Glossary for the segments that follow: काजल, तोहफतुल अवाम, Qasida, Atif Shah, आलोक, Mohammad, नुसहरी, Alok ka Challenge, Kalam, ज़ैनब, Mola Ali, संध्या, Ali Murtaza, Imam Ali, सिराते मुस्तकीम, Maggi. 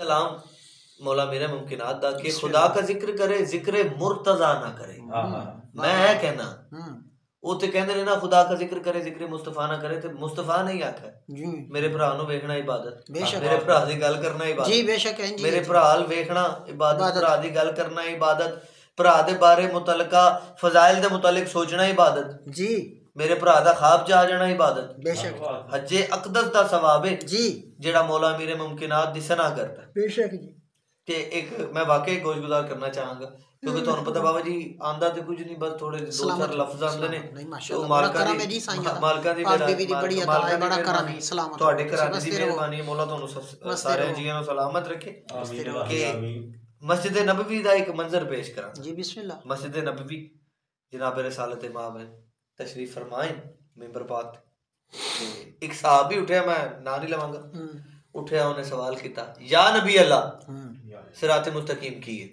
कलाम मौला मेरा मुमकिनात दा कि खुदा का जिक्र करे, जिक्र मुर्तजा ना करे। मैं है कहना वो तो कहते हैं ना खुदा का जिक्र करे जिक्र मुस्तफा ना करे, तो मुस्तफा नहीं आखा मेरे भरा नु वेखना इबादत, मेरे भरा दी गल करना इबादत, मेरे भरा अल वेखना इबादत, भरा दी गल करना इबादत, भरा दे बारे मुतलका फजाइल दे मुतालिक सोचना इबादत जी, मेरे भरा दा खाब जा जाना इबादत। बेशक हज्जे अकदस दा सवाब है जी जेड़ा मौला मेरे मुमकिनात दी सना करदा। बेशक जी ते एक मैं वाकई गोशगुजार करना चाहांगा क्योंकि तुहानू पता बाबा जी आंदा ते कुछ नहीं, बस थोड़े दो चार लफ्ज आंदे ने। मालका दी मेहरबानी, तुहाडे घरां दी मेहरबानी, मौला तुहानू सारे जीआं नू सलामत रखे। मस्जिद नबवी दा एक मंजर पेश करां जी। बिस्मिल्लाह। मस्जिद नबवी जनाब रसालत इमाम है तशरीफ फरमाए मेंबर पाक, एक साहब ही उठा, मैं ना नहीं लवांगा, उठा उन्हें सवाल किया या नबी अल्लाह सिराते मुस्तकीम की है।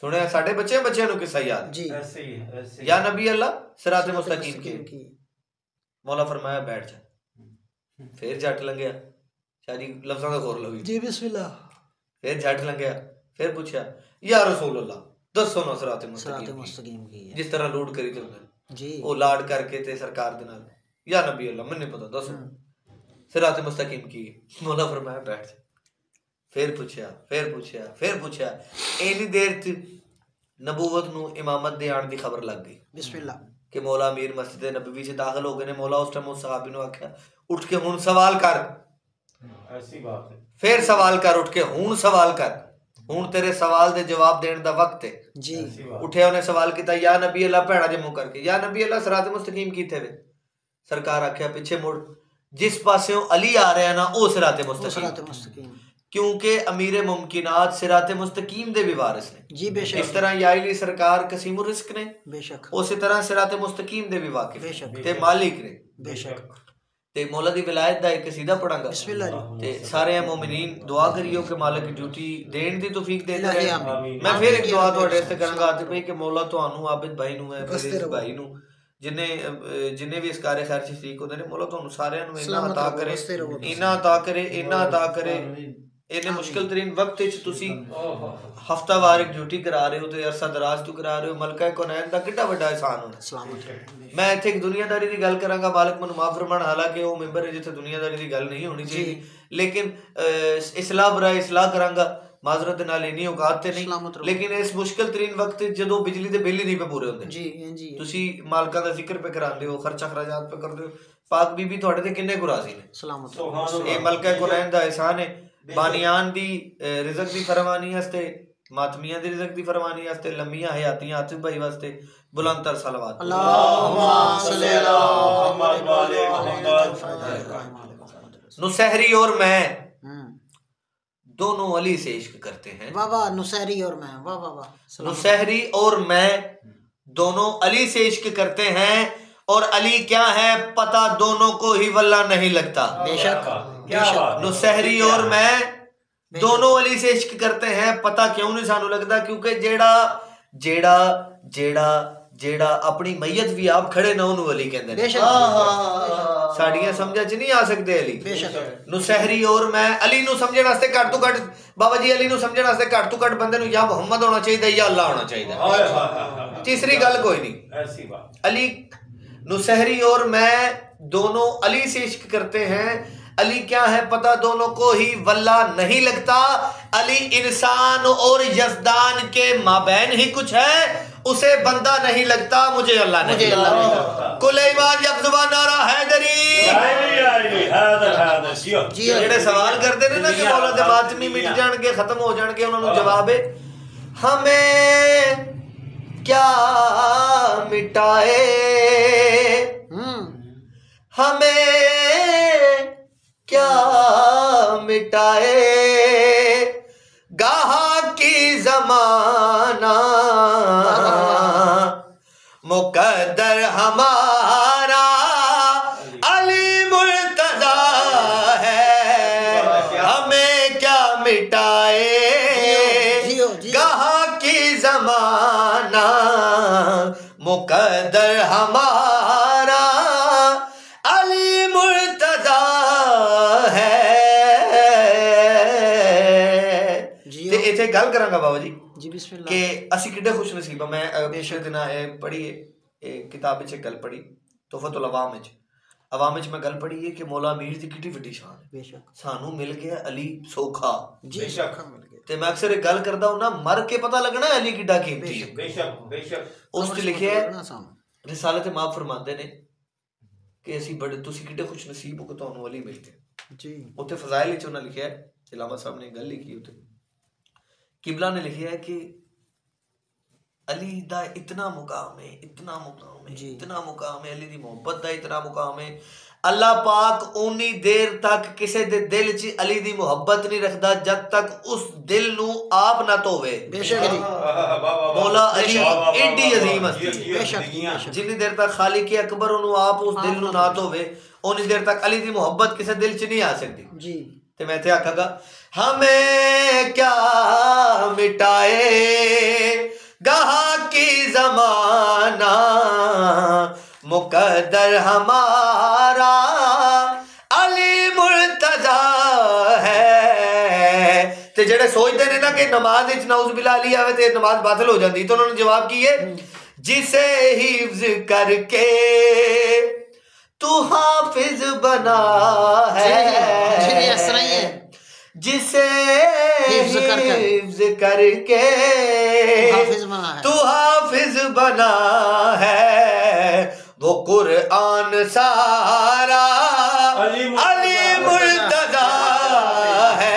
सुने साढ़े बच्चे बच्चे नु किस्सा याद ऐसे ही। या नबी अल्लाह सिराते मुस्तकीम की। मौला फरमाया बैठ जा। फिर झट लंघया, सारी लफ्जों का गौर लगी जी। बिस्मिल्लाह। फिर झट लंघया, फिर पूछा या रसूल अल्लाह दसो ना सिराते मुस्तकीम की जिस तरह रूट करी चलता जी, वो लाड़ करके ते सरकार दे नाल या नबी अल्लाह मैनू पता दस सिराते मुस्तकीम की। मौला फरमाया बैठ। फिर पूछया। इतनी देर च नबूवत नू इमामत दे आण दी खबर लग गई। बिस्मिल्लाह कि मौला अमीर मस्जिद नबवी च दाखिल हो गए ने। मौला उस टाइम उस सहाबी नू आख्या उठ के हुण सवाल कर। ऐसी बात है। फिर सवाल कर, उठ के हुण सवाल कर, हुण तेरे सवाल दे जवाब देने दा वक्त है जी। उठया उन्हें सवाल किया या नबी अल्लाह, भैड़ा जे मुंह करके या नबी अल्लाह सिराते मुस्तकीम कीते वे। सरकार आख्या पिछे मुड़, जिस पासे अली आ रहा ना वो सिराते मुस्तकीम, क्योंकि अमीरे मुमकिनात सिराते मुस्तकीम दे भी वारिस ने जी। बेशक इस तरह या अली सरकार कसीमुर रिस्क ने, बेशक उसी तरह सिराते मुस्तकीम दे भी वाकिफ ते मालिक ने। बेशक ते मौला दी विलायत दा एक कसीदा पढ़ांगा। बिस्मिल्लाह। ते सारे मोमिनीन दुआ करियो कि मालिक ड्यूटी देन दी तौफीक दे दे। मैं फिर एक दुआ तुहाडे वास्ते करांगा आतिफ भाई कि मौला तुहानू, आबिद भाई नू, फरीद भाई नू, जिन्हें भी इस कार्य खैर शरीक होंदे ने, मौला तुहानू सारेयां नू इना अता करे। इन्ने मुश्किल तरीन वक्त हफ्तावार एक ड्यूटी करा रहे हो, तो अरसा दराज तू करा रहे हो। मलका कोनैन दा कितना बड़ा एहसान होना। मैं इत्थे एक दुनियादारी दी गल करांगा, मालिक मैनू माफ फरमान, हालांकि वो मेंबर है जिथे दुनियादारी दी गल नहीं होनी चाहिए, लेकिन इस्लाह बराए इस्लाह करांगा। माजरत नाल इन्नी औकात ते नहीं, लेकिन इस मुश्किल तरीन वक्त जो बिजली के बिल ही नहीं पे पूरे होंदे, तुसी मालकां दा जिक्र पे करांदे हो, खर्चा खराजात पे करदे हो। पाक बीबी तुहाडे ते किन्ने को राज़ी ने। ये मलका कोनैन दा एहसान है। बानियान दी रिजक दी फरमानी वास्ते, मातमियां दी रिजक दी फरमानी वास्ते, लम्मियां हयातियां आतिफ भाई वास्ते बुलंदतर सलावत। अल्लाहुम्मा सल्ली अला मुहम्मद। नुसहरी और मैं दोनों अली से इश्क करते हैं। वाह वाह। नुसहरी और मैं, वाह वाह वाह। नुसहरी और मैं दोनों अली से इश्क करते हैं, और अली क्या है पता दोनों को ही वल्ला नहीं लगता। बेशक। नुसहरी और मैं दोनों अली से इश्क करते हैं, पता क्यों नहीं सानू लगता, क्योंकि जेड़ा जेड़ा जेड़ा जेड़ा अपनी मैयत भी आप खड़े ना उन्होंने अली कहते हैं। साड़ियां समझा च नहीं आ सकते अली। नुसहरी और मैं अली नू समझण वास्ते घट तो घट बाबा जी, अली नू समझण वास्ते घट तो घट बंदे नू या मुहम्मद होना चाहिए या अल्लाह होना चाहिए। तीसरी गल कोई नहीं। अली नुसहरी और मैं दोनों अली से इश्क करते हैं, अली क्या है पता दोनों को ही वल्ला नहीं लगता। अली इंसान और यज़दान के माबैन ही कुछ है, उसे बंदा नहीं लगता, मुझे अल्लाह नहीं लगता। कुलैमान यक़ज़ुबान नारा हैदरी। जेड़े सवाल करते ने ना कि मौला दे बातमी मिट जाणगे, खत्म हो जाणगे, उन्हां नू जवाब है हमें क्या मिटाए, हमें क्या मिटाए, गाहा की जमाना मुकद्दर हमारा अली मुर्तजा है, हमें क्या मिटाए, गाहा की जमाना मुकद्दर हमारा अली मुर्तजा है, चाहे गल करांगा बाबा जी जी बिस्मिल्लाह के असि किडे खुश नसीब मैं पिछले दिन पढ़ी किताब विच गल पढ़ी तोहफतुल अवाम विच मैं गल पढ़ी है कि मौला अमीर दी कितनी वड्डी शान है। बेशक सानू मिल गया अली सोखा जी बेशक मिल गया ते मैं अक्सर ये गल करदा हूं ना मर के पता लगना है अली किड्डा कीमती है। बेशक बेशक उस च लिखया है रिसालत माफ फरमांदे ने कि असि बड़े तुसी किड्डे खुश नसीब हो कि तुहानू अली मिल गया जी। उते फजाइल विच उन्होंने लिखया है इलामा साहब ने गल लिखी उते किबला ने लिखा है कि अली दा इतना मुकाम है इतना मुकाम है अली दी मोहब्बत दा इतना मुकाम है। अल्लाह पाक उन्नी देर तक किसी दे दिल च अली दी मोहब्बत नहीं रखदा जब तक उस दिल नू आप ना तोवे। बेशक जी मौला अली एडी अजीम हस्ती जितनी देर तक खालिक अकबर नू आप उस दिल नू ना तोवे उन्नी देर तक अली दी मोहब्बत किसी दिल च नहीं आ सकती जी। ते मैं थे आखागा हमें क्या मिटाए गहा की जमाना मुकद्दर हमारा अली मुर्तजा है। ते जेड़े सोचते ने ना कि नमाज इच नाउज बिला अली आवे ते नमाज बातिल हो जाती तो उन्होंने जवाब की है जिसे हिफ्ज करके तू हाफिज बना है जिसे हिफ्ज करके तू हाफिज बना है वो कुरान सारा अली मुर्तजा है।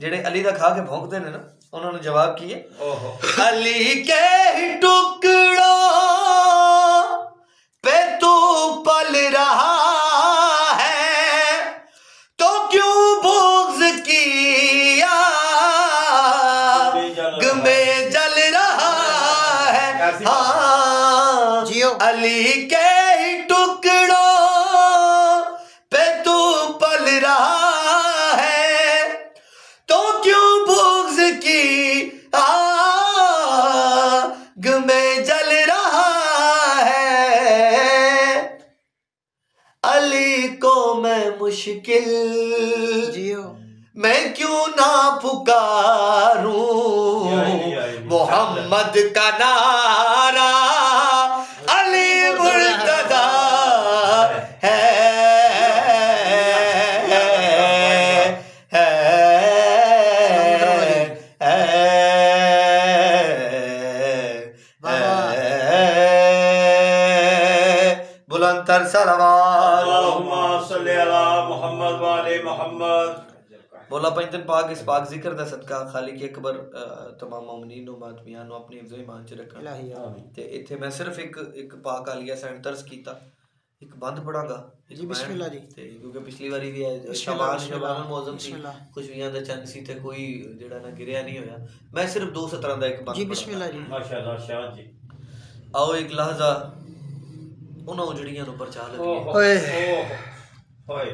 जेड़े अली दा खा के भौंकते ने ना उन्होंने जवाब किए अली के टुकड़ों पे तू पल रहा है तो क्यों बुग़्ज़ किया आग में जल रहा है। हाँ अली के मुश्किल मैं क्यों ना पुकारूं मोहम्मद का नारा अली मुर्तजा है। बुलंद तर सलावत मोहम्मद वाले मोहम्मद बोला पंजन पाक इस पाक जिक्र दा सदका खालिक अकबर तमाम मोमिनीन नु मातमियान नु अपने हिफ्ज़ ईमान च रखन। इलाही आमीन। ते इथे मैं सिर्फ एक पाक आलिया सेंटर्स कीता एक बंद पढ़ांगा जी बिस्मिल्लाह जी ते क्योंकि पिछली बारी भी है शबान मौजम थी खुशवियां दा चंद सी ते कोई जेड़ा ना गिरया नहीं होया मैं सिर्फ 2 सतरां दा एक बंद जी बिस्मिल्लाह जी माशाल्लाह शाह जी आओ एक लहजा उना उजड़ियां नु परचा लग ओए ओए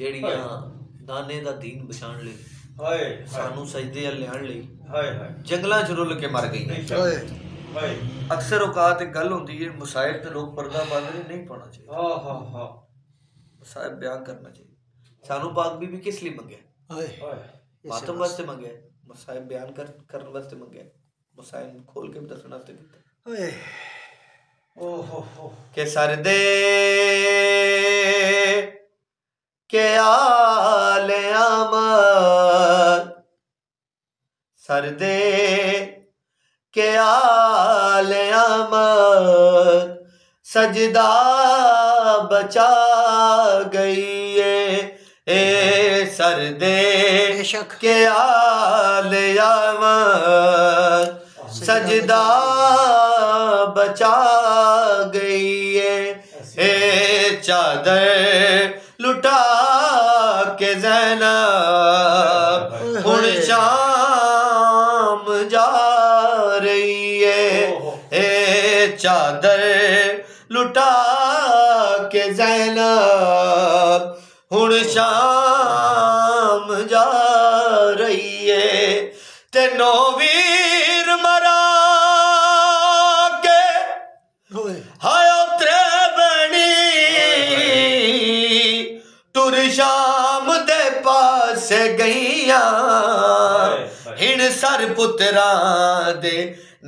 जेड़ियां दाने दा दीन बचाण लई हाय सानू सजदे ल्याण लई हाय हाय जंगलां च रुल के मर गई हाय हाय। अक्सर औकात गल हुंदी है मुसाहिब ते लोग पर्दा बांधने नहीं पाना चाहिए आहा हा मुसाहिब बयान करना चाहिए सानू पाक बीबी किस लिए मंगया हाय हाय मातम वास्ते मंगया मुसाहिब बयान करन वास्ते मंगया मुसाहिब खोल के दसण वास्ते कीता हाय ओहो हो के सारे दे के आले आमद सरदे के आले आमद सजदा बचा गई ए सरदे के आले आमद सजदा बचा गई ए चादर लुटा के ज़ैनब हुन शाम जा रही है ए चादर लुटा के ज़ैनब हुन शाम जा रही है ते नौवीर मरा के सर पुत्रा दे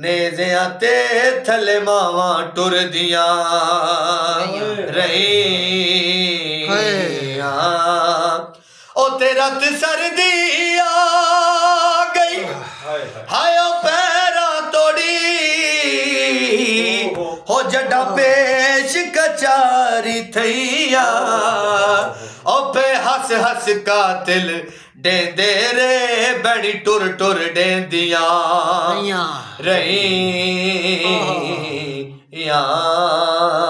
नेज़ियां ते थले मावां टुर दियां रहियां ओ तेरा ते सर्दी आ गई हाय ओ पैरा तोड़ी हो जड़ा पेश कचारी थैया ओ पे हस हस का दिल डेंदे रे बड़ी टुर टुर डेंदिया रही या।